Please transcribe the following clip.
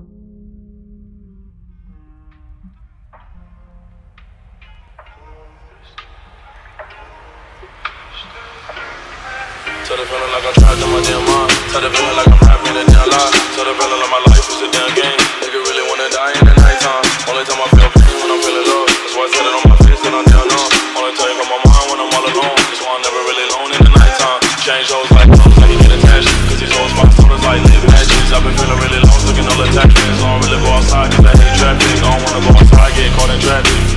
Started feeling like I'm trapped in my damn mind. Started feeling like I'm happy in a damn lie. Started feeling like my life is a damn game. Nigga really wanna die in the nighttime. Only time I feel pain when I'm feeling low. That's why I said it on my face and I'm down on. Only time on my mind when I'm all alone. That's why I'm never really alone in the nighttime. Change hoes like clothes, I can get attached. Cause these hoes my daughters like live matches. I've been feeling really lost, looking all attached. So I don't really go outside cause I hate traffic. I don't wanna go outside, get caught in traffic.